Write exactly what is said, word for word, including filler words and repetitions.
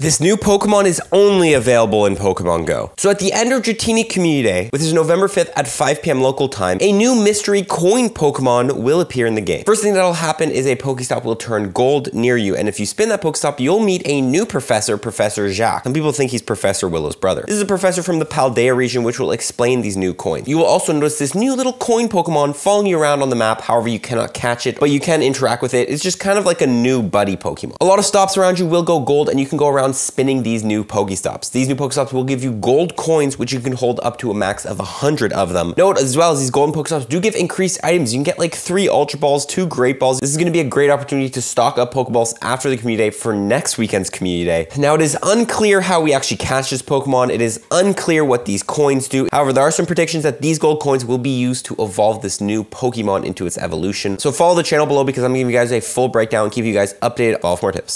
This new Pokemon is only available in Pokemon Go. So at the end of Dratini Community Day, which is November fifth at five p m local time, a new mystery coin Pokemon will appear in the game. First thing that'll happen is a Pokestop will turn gold near you, and if you spin that Pokestop, you'll meet a new professor, Professor Jacques. Some people think he's Professor Willow's brother. This is a professor from the Paldea region, which will explain these new coins. You will also notice this new little coin Pokemon following you around on the map. However, you cannot catch it, but you can interact with it. It's just kind of like a new buddy Pokemon. A lot of stops around you will go gold, and you can go around spinning these new Pokestops. These new Pokestops will give you gold coins, which you can hold up to a max of one hundred of them. Note as well as these golden Pokestops do give increased items. You can get like three Ultra Balls, two Great Balls. This is going to be a great opportunity to stock up Pokeballs after the Community Day for next weekend's Community Day. Now, it is unclear how we actually catch this Pokemon. It is unclear what these coins do. However, there are some predictions that these gold coins will be used to evolve this new Pokemon into its evolution. So follow the channel below because I'm giving you guys a full breakdown and keep you guys updated all for more tips.